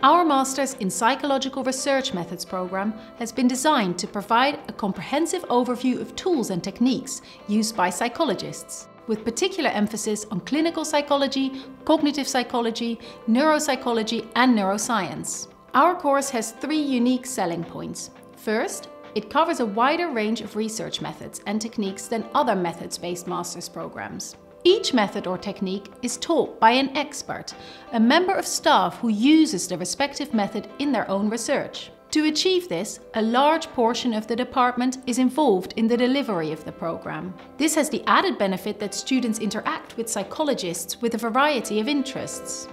Our Masters in Psychological Research Methods program has been designed to provide a comprehensive overview of tools and techniques used by psychologists, with particular emphasis on clinical psychology, cognitive psychology, neuropsychology and neuroscience. Our course has three unique selling points. First, it covers a wider range of research methods and techniques than other methods-based master's programs. Each method or technique is taught by an expert, a member of staff who uses the respective method in their own research. To achieve this, a large portion of the department is involved in the delivery of the program. This has the added benefit that students interact with psychologists with a variety of interests.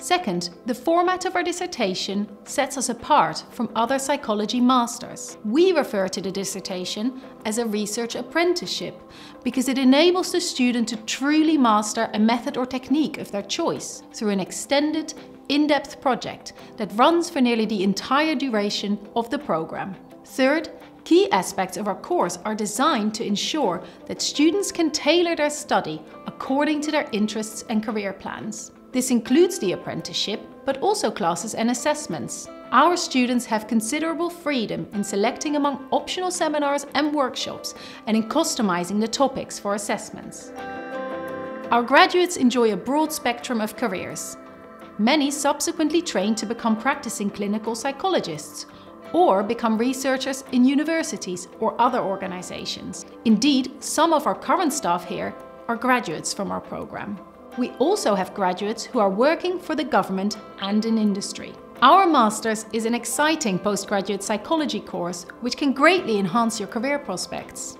Second, the format of our dissertation sets us apart from other psychology masters. We refer to the dissertation as a research apprenticeship because it enables the student to truly master a method or technique of their choice through an extended, in-depth project that runs for nearly the entire duration of the program. Third, key aspects of our course are designed to ensure that students can tailor their study according to their interests and career plans. This includes the apprenticeship, but also classes and assessments. Our students have considerable freedom in selecting among optional seminars and workshops and in customizing the topics for assessments. Our graduates enjoy a broad spectrum of careers. Many subsequently train to become practicing clinical psychologists or become researchers in universities or other organizations. Indeed, some of our current staff here are graduates from our program. We also have graduates who are working for the government and in industry. Our Masters is an exciting postgraduate psychology course which can greatly enhance your career prospects.